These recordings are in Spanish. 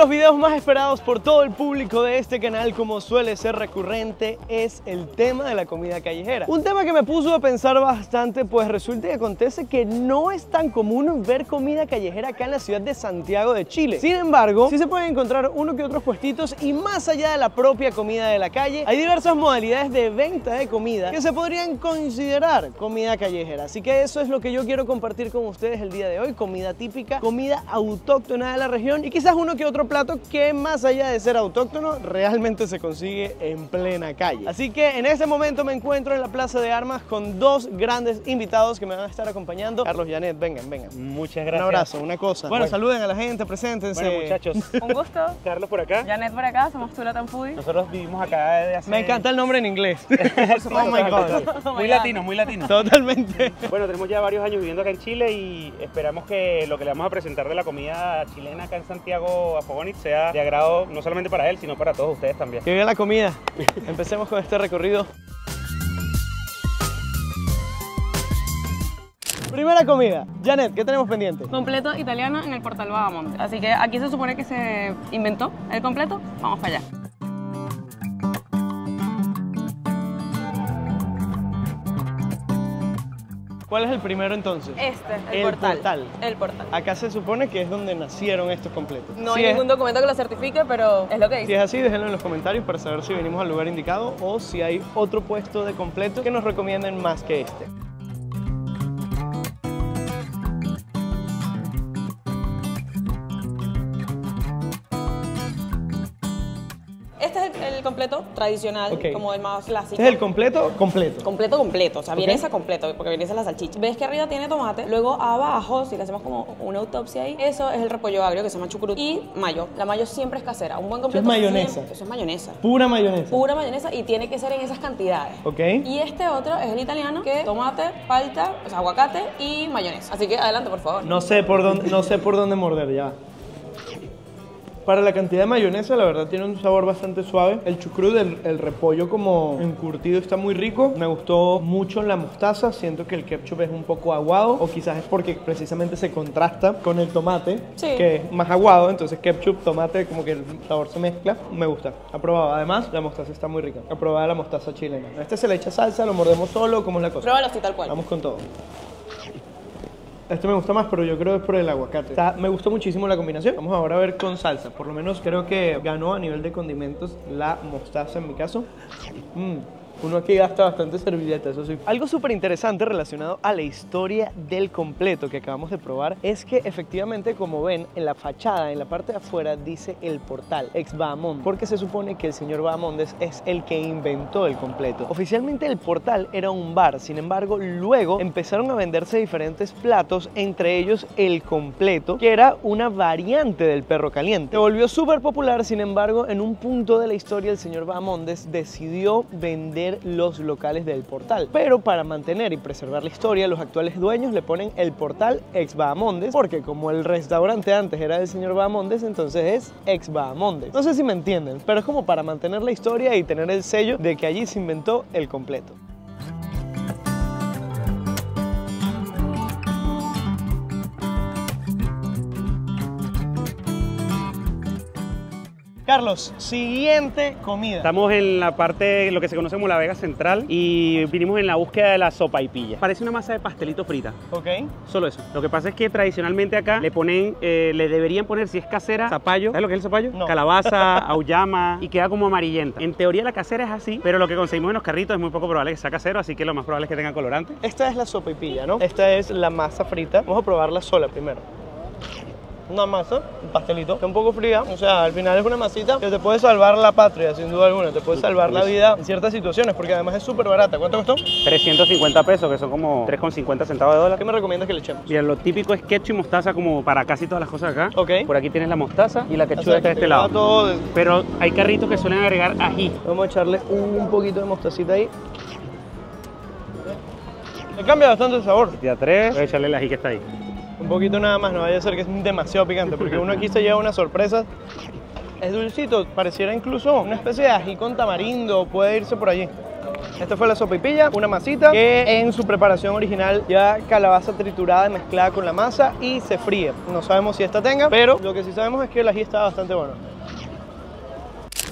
los videos más esperados por todo el público de este canal, como suele ser recurrente, es el tema de la comida callejera. Un tema que me puso a pensar bastante, pues resulta y acontece que no es tan común ver comida callejera acá en la ciudad de Santiago de Chile. Sin embargo, sí se pueden encontrar uno que otros puestitos, y más allá de la propia comida de la calle, hay diversas modalidades de venta de comida que se podrían considerar comida callejera. Así que eso es lo que yo quiero compartir con ustedes el día de hoy: comida típica, comida autóctona de la región, y quizás uno que otro plato que, más allá de ser autóctono, realmente se consigue en plena calle. Así que en este momento me encuentro en la Plaza de Armas con dos grandes invitados que me van a estar acompañando. Carlos, Janet, vengan. Muchas gracias. Un abrazo, una cosa. Bueno, saluden a la gente, preséntense. Bueno, muchachos. Un gusto. Carlos por acá. Janet por acá, somos 2LatamFoodies. Nosotros vivimos acá desde hace... Me encanta el nombre en inglés. Oh my God. Muy latino, muy latino. Totalmente. Bueno, tenemos ya varios años viviendo acá en Chile y esperamos que lo que le vamos a presentar de la comida chilena acá en Santiago a Fogonit sea de agrado no solamente para él, sino para todos ustedes también. Que viva la comida. Empecemos con este recorrido. Primera comida. Janet, ¿qué tenemos pendiente? Completo italiano en el portal Vagamonte. Así que aquí se supone que se inventó el completo. Vamos para allá. ¿Cuál es el primero entonces? Este, el portal. El portal. Acá se supone que es donde nacieron estos completos. No hay ningún documento que lo certifique, pero es lo que dice. Si es así, déjenlo en los comentarios para saber si venimos al lugar indicado o si hay otro puesto de completo que nos recomienden más que este. Completo tradicional, okay, como el más clásico. Este es el completo. O sea, okay, vienesa completo, porque vienesa la salchicha. Ves que arriba tiene tomate, luego abajo, si le hacemos como una autopsia ahí, eso es el repollo agrio que se llama chucrut y mayo. La mayo siempre es casera. Un buen completo. Eso es mayonesa. Siempre, eso es mayonesa. Pura mayonesa. Pura mayonesa, y tiene que ser en esas cantidades. Ok. Y este otro es el italiano, que tomate, palta, o sea, aguacate y mayonesa. Así que adelante, por favor. No sé por dónde morder ya. Para la cantidad de mayonesa, la verdad, tiene un sabor bastante suave. El chucrut, el repollo como encurtido, está muy rico. Me gustó mucho la mostaza. Siento que el ketchup es un poco aguado, o quizás es porque precisamente se contrasta con el tomate, sí, que es más aguado. Entonces ketchup, tomate, como que el sabor se mezcla. Me gusta. Aprobado. Además, la mostaza está muy rica. Aprobada la mostaza chilena. A este se le echa salsa, lo mordemos solo, ¿cómo es la cosa? Pruébalo así tal cual. Vamos con todo. Este me gusta más, pero yo creo que es por el aguacate. Me gustó muchísimo la combinación. Vamos ahora a ver con salsa. Por lo menos creo que ganó a nivel de condimentos la mostaza en mi caso. Uno aquí gasta bastante servilleta, eso sí. Algo súper interesante relacionado a la historia del completo que acabamos de probar es que efectivamente, como ven, en la fachada, en la parte de afuera, dice el portal, ex Bahamondes, porque se supone que el señor Bahamondes es el que inventó el completo. Oficialmente el portal era un bar, sin embargo, luego empezaron a venderse diferentes platos, entre ellos el completo, que era una variante del perro caliente. Se volvió súper popular, sin embargo, en un punto de la historia el señor Bahamondes decidió vender los locales del portal, pero para mantener y preservar la historia, los actuales dueños le ponen el portal ex Bahamondes, porque como el restaurante antes era del señor Bahamondes, entonces es ex Bahamondes. No sé si me entienden, pero es como para mantener la historia y tener el sello de que allí se inventó el completo. Carlos, siguiente comida. Estamos en la parte, lo que se conoce como La Vega Central, y vinimos en la búsqueda de la sopaipilla. Parece una masa de pastelito frita. Ok. Solo eso. Lo que pasa es que tradicionalmente acá le ponen, le deberían poner, si es casera, zapallo. ¿Sabes lo que es el zapallo? No. Calabaza, auyama, y queda como amarillenta. En teoría la casera es así, pero lo que conseguimos en los carritos es muy poco probable que sea casero, así que lo más probable es que tenga colorante. Esta es la sopaipilla, ¿no? Esta es la masa frita. Vamos a probarla sola primero. Una masa, un pastelito, está un poco fría, o sea, al final es una masita que te puede salvar la patria, sin duda alguna, te puede salvar la vida en ciertas situaciones, porque además es súper barata. ¿Cuánto costó? 350 pesos, que son como 3,50 centavos de dólar. ¿Qué me recomiendas que le echemos? Mira, lo típico es ketchup y mostaza, como para casi todas las cosas acá. Ok. Por aquí tienes la mostaza y la cachuda está de este lado. Todo... Pero hay carritos que suelen agregar ají. Vamos a echarle un poquito de mostacita ahí. Le cambia bastante el sabor. Te atreves, voy a echarle el ají que está ahí. Un poquito nada más, no vaya a ser que es demasiado picante, porque uno aquí se lleva unas sorpresas. Es dulcito, pareciera incluso una especie de ají con tamarindo, puede irse por allí. Esta fue la sopaipilla, una masita que en su preparación original lleva calabaza triturada y mezclada con la masa y se fríe. No sabemos si esta tenga, pero lo que sí sabemos es que el ají está bastante bueno.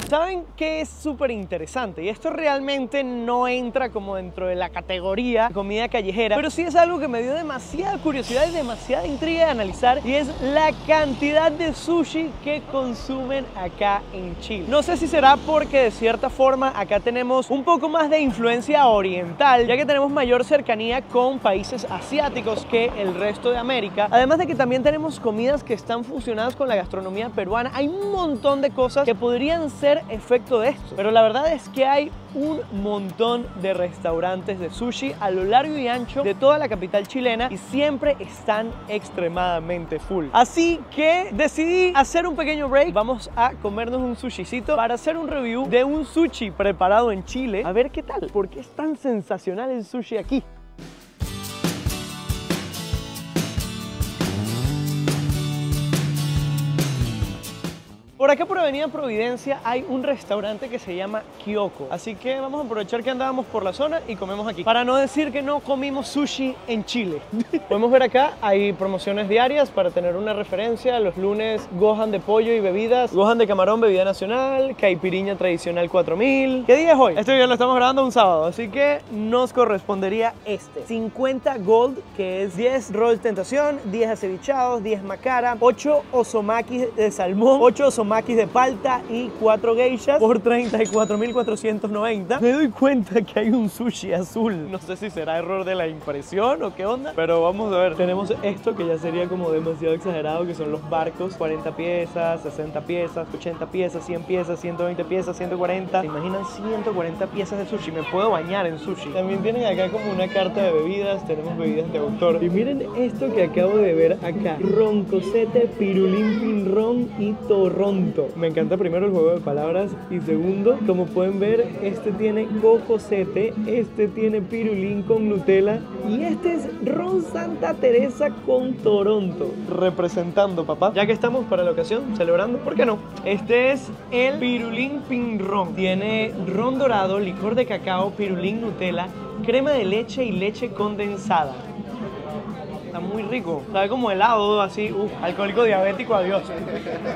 ¿Saben qué es súper interesante? Y esto realmente no entra como dentro de la categoría comida callejera, pero sí es algo que me dio demasiada curiosidad y demasiada intriga de analizar, y es la cantidad de sushi que consumen acá en Chile. No sé si será porque de cierta forma acá tenemos un poco más de influencia oriental, ya que tenemos mayor cercanía con países asiáticos que el resto de América. Además de que también tenemos comidas que están fusionadas con la gastronomía peruana. Hay un montón de cosas que podrían ser efecto de esto, pero la verdad es que hay un montón de restaurantes de sushi a lo largo y ancho de toda la capital chilena y siempre están extremadamente full, así que decidí hacer un pequeño break. Vamos a comernos un sushicito para hacer un review de un sushi preparado en Chile, a ver qué tal, porque es tan sensacional el sushi aquí. Por acá por Avenida Providencia hay un restaurante que se llama Kyoko, así que vamos a aprovechar que andábamos por la zona y comemos aquí, para no decir que no comimos sushi en Chile. Podemos ver acá, hay promociones diarias para tener una referencia. Los lunes, gohan de pollo y bebidas, gohan de camarón, bebida nacional, caipiriña tradicional 4000. ¿Qué día es hoy? Este video lo estamos grabando un sábado, así que nos correspondería este 50 gold, que es 10 rolls tentación, 10 acevichados, 10 macara, 8 osomaki de salmón, 8 osomaki de palta y 4 geishas por 34.490. Me doy cuenta que hay un sushi azul. No sé si será error de la impresión o qué onda, pero vamos a ver. Tenemos esto que ya sería como demasiado exagerado, que son los barcos. 40 piezas, 60 piezas, 80 piezas, 100 piezas, 120 piezas, 140. ¿Se imaginan 140 piezas de sushi? Me puedo bañar en sushi. También tienen acá como una carta de bebidas. Tenemos bebidas de autor. Y miren esto que acabo de ver acá. Roncosete, pirulín, pinrón y torrón. Me encanta primero el juego de palabras y segundo, como pueden ver, este tiene cocosete, este tiene pirulín con Nutella y este es ron Santa Teresa con Toronto. Representando, papá. Ya que estamos para la ocasión, celebrando, ¿por qué no? Este es el pirulín pinrón. Tiene ron dorado, licor de cacao, pirulín Nutella, crema de leche y leche condensada. Está muy rico, sabe como helado, así, alcohólico diabético, adiós,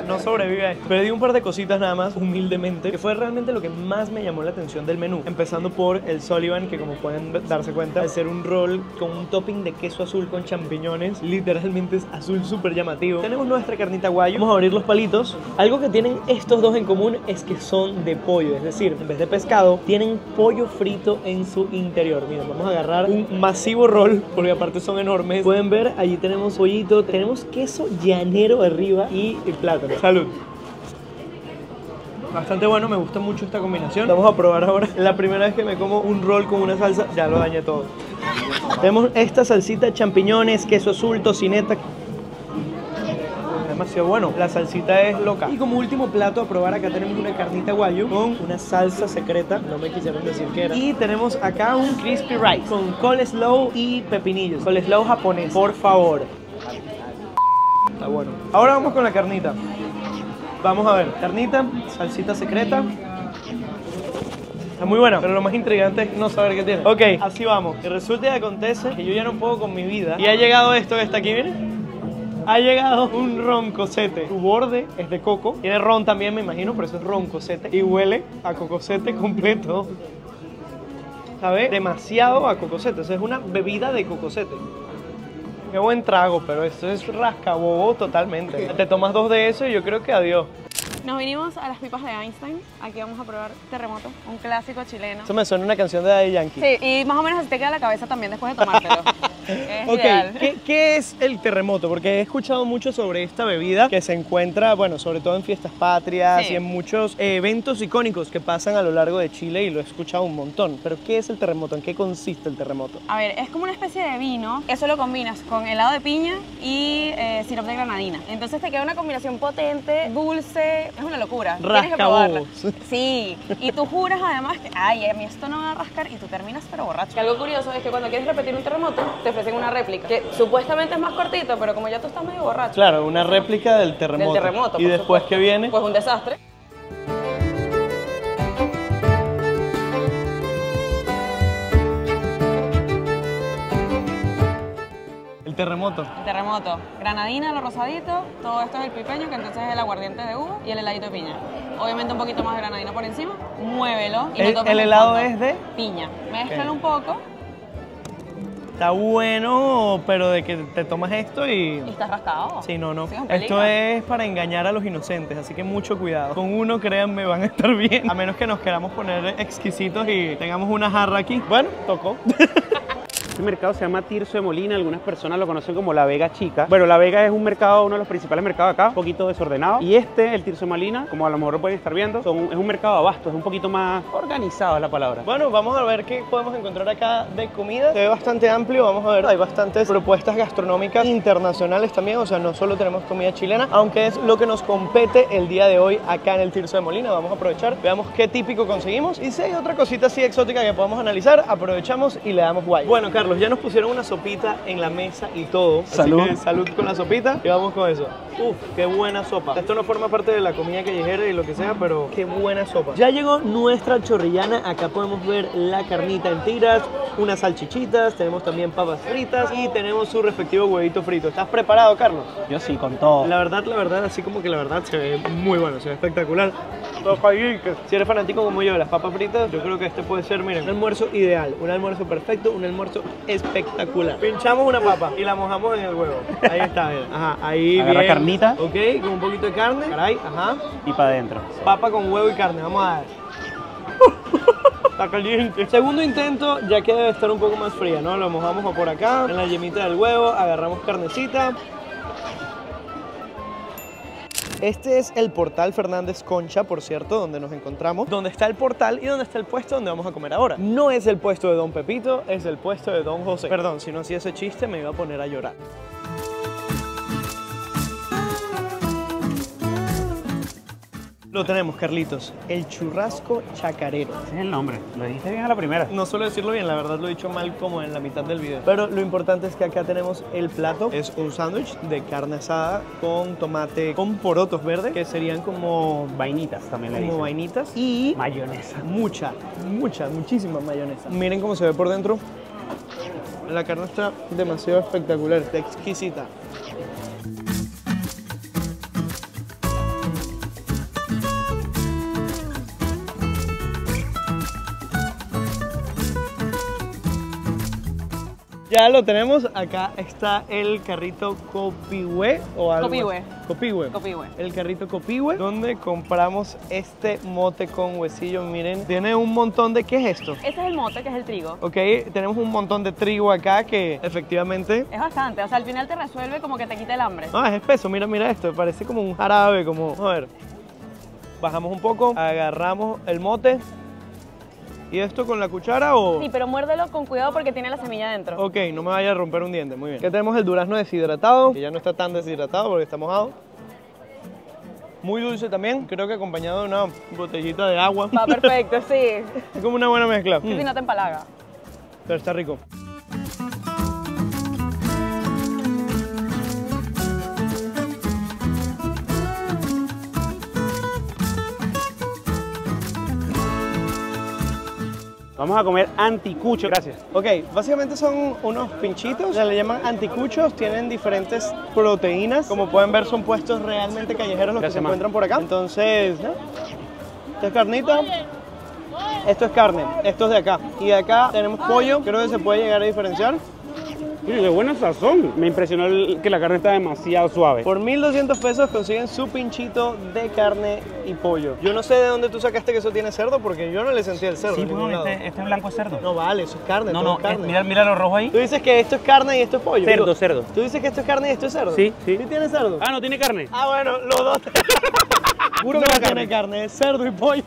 no sobrevive a esto. Perdí un par de cositas nada más, humildemente, que fue realmente lo que más me llamó la atención del menú. Empezando por el Sullivan, que como pueden darse cuenta, al ser un roll con un topping de queso azul con champiñones, literalmente es azul súper llamativo. Tenemos nuestra carnita guayo, vamos a abrir los palitos. Algo que tienen estos dos en común es que son de pollo, es decir, en vez de pescado, tienen pollo frito en su interior. Miren, vamos a agarrar un masivo roll, porque aparte son enormes. Pueden ver, allí tenemos pollito, tenemos queso llanero arriba y plátano. Salud. Bastante bueno, me gusta mucho esta combinación. Vamos a probar ahora. La primera vez que me como un roll con una salsa, ya lo dañé todo. Tenemos esta salsita, champiñones, queso azul, tocineta. Demasiado bueno, la salsita es loca. Y como último plato a probar, acá tenemos una carnita guayu con una salsa secreta, no me quisieron decir qué era. Y tenemos acá un crispy rice con coleslaw y pepinillos. Coleslaw japonés, por favor. Está bueno. Ahora vamos con la carnita. Vamos a ver, carnita, salsita secreta. Está muy buena, pero lo más intrigante es no saber qué tiene. Ok, así vamos. Y resulta y acontece que yo ya no puedo con mi vida. Y ha llegado esto que está aquí, miren. Ha llegado un roncosete. Su borde es de coco. Tiene ron también, me imagino, pero eso es roncosete. Y huele a cocosete completo. ¿Sabe? Demasiado a cocosete. Eso es una bebida de cocosete. Qué buen trago, pero esto es rascabobo totalmente. Te tomas dos de eso y yo creo que adiós. Nos vinimos a las pipas de Einstein. Aquí vamos a probar terremoto, un clásico chileno. Eso me suena una canción de Daddy Yankee. Sí, y más o menos así te queda la cabeza también después de tomártelo. Es ok, ¿qué es el terremoto? Porque he escuchado mucho sobre esta bebida que se encuentra, bueno, sobre todo en fiestas patrias, sí, y en muchos eventos icónicos que pasan a lo largo de Chile, y lo he escuchado un montón. Pero ¿qué es el terremoto? ¿En qué consiste el terremoto? A ver, es como una especie de vino. Eso lo combinas con helado de piña y sirope de granadina. Entonces te queda una combinación potente, dulce. Es una locura, tienes que probarla. Sí, y tú juras además que, ay, a mí esto no va a rascar, y tú terminas pero borracho. Que algo curioso es que cuando quieres repetir un terremoto, te ofrecen una réplica, que supuestamente es más cortito, pero como ya tú estás medio borracho. Claro, una réplica del terremoto. Del terremoto. Y después, ¿qué viene? Pues un desastre. terremoto. El terremoto. Granadina, los rosaditos, todo esto es el pipeño, que entonces es el aguardiente de uva y el heladito de piña. Obviamente un poquito más de granadina por encima, muévelo. Y ¿El helado es de? Piña. Mézclalo un poco. Está bueno, pero de que te tomas esto y... ¿Y estás rascado? Sí, no, no. Sí, esto es para engañar a los inocentes, así que mucho cuidado. Con uno, créanme, van a estar bien. A menos que nos queramos poner exquisitos y tengamos una jarra aquí. Bueno, tocó. Este mercado se llama Tirso de Molina, algunas personas lo conocen como La Vega Chica. Bueno, La Vega es un mercado, uno de los principales mercados acá, un poquito desordenado. Y este, el Tirso de Molina, como a lo mejor pueden estar viendo, es un mercado de abastos, es un poquito más organizado es la palabra. Bueno, vamos a ver qué podemos encontrar acá de comida. Se ve bastante amplio, vamos a ver, hay bastantes propuestas gastronómicas internacionales también, o sea, no solo tenemos comida chilena, aunque es lo que nos compete el día de hoy acá en el Tirso de Molina. Vamos a aprovechar, veamos qué típico conseguimos y si hay otra cosita así exótica que podemos analizar, aprovechamos y le damos guay. Bueno, Carlos, ya nos pusieron una sopita en la mesa y todo. Salud. Así que salud con la sopita y vamos con eso. Uf, qué buena sopa. Esto no forma parte de la comida callejera y lo que sea, pero qué buena sopa. Ya llegó nuestra chorrillana. Acá podemos ver la carnita en tiras, unas salchichitas, tenemos también papas fritas y tenemos su respectivo huevito frito. ¿Estás preparado, Carlos? Yo sí, con todo. La verdad, así como que la verdad se ve muy bueno, se ve espectacular. Si eres fanático como yo de las papas fritas, yo creo que este puede ser, miren, un almuerzo ideal, un almuerzo perfecto, un almuerzo espectacular. Pinchamos una papa y la mojamos en el huevo. Ahí está, bien. Ajá, ahí agarra bien. Carnita. Ok, con un poquito de carne. Caray, ajá. Y para adentro. Papa con huevo y carne, vamos a ver. Está caliente. Segundo intento, ya que debe estar un poco más fría, ¿no? Lo mojamos por acá, en la yemita del huevo, agarramos carnecita. Este es el portal Fernández Concha, por cierto, donde nos encontramos, donde está el portal y donde está el puesto donde vamos a comer ahora. No es el puesto de Don Pepito, es el puesto de Don José. Perdón, si no hacía ese chiste me iba a poner a llorar. Lo tenemos, Carlitos, el churrasco chacarero. Ese es el nombre, lo dijiste bien a la primera. No suelo decirlo bien, la verdad lo he dicho mal como en la mitad del video. Pero lo importante es que acá tenemos el plato. Es un sándwich de carne asada con tomate, con porotos verdes, que serían como... vainitas también le dicen. Como vainitas. Y... mayonesa. Muchísima mayonesa. Miren cómo se ve por dentro. La carne está demasiado espectacular, está exquisita. Ya lo tenemos, acá está el carrito Copihue o algo. Copihue. El carrito Copihue, donde compramos este mote con huesillo. Miren, tiene un montón de... ¿Qué es esto? Ese es el mote, que es el trigo. Ok, tenemos un montón de trigo acá que efectivamente... es bastante, o sea, al final te resuelve como que te quita el hambre. Ah, es espeso, mira esto, parece como un jarabe, como... A ver, bajamos un poco, agarramos el mote... ¿Y esto con la cuchara o...? Sí, pero muérdelo con cuidado porque tiene la semilla dentro. Ok, no me vaya a romper un diente, muy bien. Aquí tenemos el durazno deshidratado, que ya no está tan deshidratado porque está mojado. Muy dulce también, creo que acompañado de una botellita de agua. Va perfecto, sí. Es como una buena mezcla. Sí, si no te empalaga. Pero está rico. Vamos a comer anticuchos. Gracias. Ok, básicamente son unos pinchitos, se le llaman anticuchos, tienen diferentes proteínas. Como pueden ver, son puestos realmente callejeros los que se encuentran por acá. Entonces, ¿no? Esta es carnita. Esto es carne, esto es de acá. Y de acá tenemos pollo, creo que se puede llegar a diferenciar. De buena sazón. Me impresionó que la carne está demasiado suave. Por 1.200 pesos consiguen su pinchito de carne y pollo. Yo no sé de dónde tú sacaste que eso tiene cerdo, porque yo no le sentí el cerdo. Sí, bueno, este es blanco cerdo. No vale, eso es carne. No, carne. Mira lo rojo ahí. Tú dices que esto es carne y esto es pollo. Cerdo, digo, cerdo. Tú dices que esto es carne y esto es cerdo. Sí. ¿Sí tiene cerdo? Ah, no tiene carne. Ah, bueno, los dos. Juro que no tiene carne, es cerdo y pollo.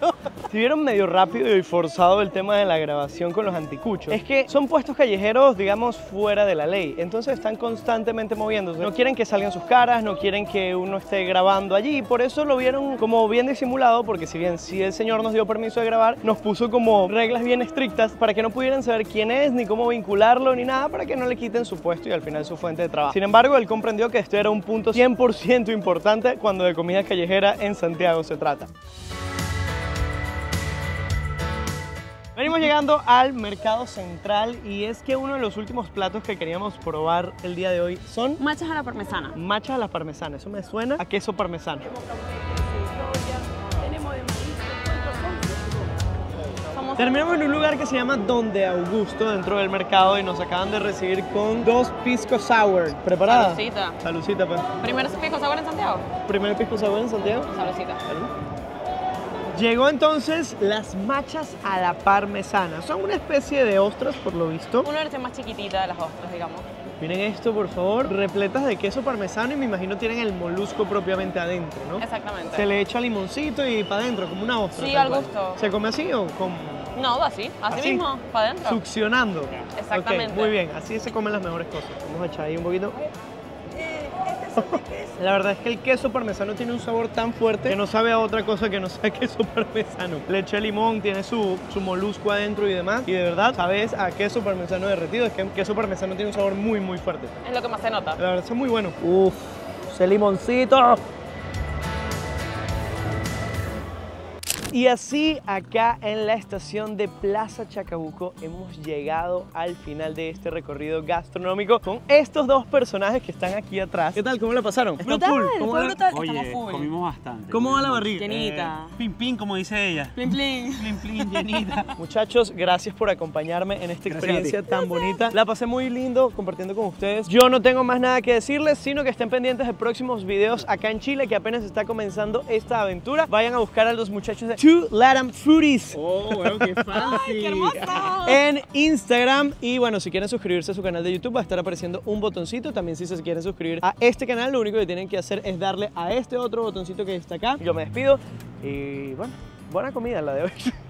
Si vieron medio rápido y forzado el tema de la grabación con los anticuchos, es que son puestos callejeros, digamos, fuera de la ley. Entonces están constantemente moviéndose. No quieren que salgan sus caras, no quieren que uno esté grabando allí. Por eso lo vieron como bien disimulado, porque si bien sí el señor nos dio permiso de grabar, nos puso como reglas bien estrictas para que no pudieran saber quién es, ni cómo vincularlo, ni nada, para que no le quiten su puesto y al final su fuente de trabajo. Sin embargo, él comprendió que esto era un punto 100% importante cuando de comida callejera en Santiago se trata. Venimos llegando al Mercado Central y es que uno de los últimos platos que queríamos probar el día de hoy son... Machas a la parmesana. Machas a la parmesana, eso me suena a queso parmesano. Terminamos en un lugar que se llama Donde Augusto, dentro del mercado, y nos acaban de recibir con dos pisco sour. ¿Preparada? Salucita. Salucita, pues. ¿Primer pisco sour en Santiago? ¿Primer pisco sour en Santiago? Salucita. Salud. Llegó entonces las machas a la parmesana. Son una especie de ostras, por lo visto. Una versión más chiquitita de las ostras, digamos. Miren esto, por favor, repletas de queso parmesano y me imagino tienen el molusco propiamente adentro, ¿no? Exactamente. Se le echa limoncito y para adentro, como una ostra. Sí, al gusto. ¿Se come así o como...? No, así mismo, para adentro. Succionando. Exactamente. Okay, muy bien, así se comen las mejores cosas. Vamos a echar ahí un poquito. La verdad es que el queso parmesano tiene un sabor tan fuerte que no sabe a otra cosa que no sea queso parmesano. Le eché limón, tiene su molusco adentro y demás. Y de verdad, sabes a queso parmesano derretido. Es que el queso parmesano tiene un sabor muy, muy fuerte. Es lo que más se nota. La verdad es muy bueno. Uf, ese limoncito. Y así, acá en la estación de Plaza Chacabuco, hemos llegado al final de este recorrido gastronómico con estos dos personajes que están aquí atrás. ¿Qué tal? ¿Cómo la pasaron? Brutal, fue brutal. Oye, comimos bastante. ¿Cómo va la barriga? Llenita. Plin, plin, como dice ella. Plin, plin. Plin, plin, llenita. Muchachos, gracias por acompañarme en esta experiencia tan bonita. La pasé muy lindo compartiendo con ustedes. Yo no tengo más nada que decirles, sino que estén pendientes de próximos videos acá en Chile, que apenas está comenzando esta aventura. Vayan a buscar a los muchachos de 2LatamFoodies. Oh, bueno, qué fácil. Ay, qué hermoso. En Instagram. Y bueno, si quieren suscribirse a su canal de YouTube, va a estar apareciendo un botoncito. También si se quieren suscribir a este canal, lo único que tienen que hacer es darle a este otro botoncito que está acá. Yo me despido y bueno, buena comida la de hoy.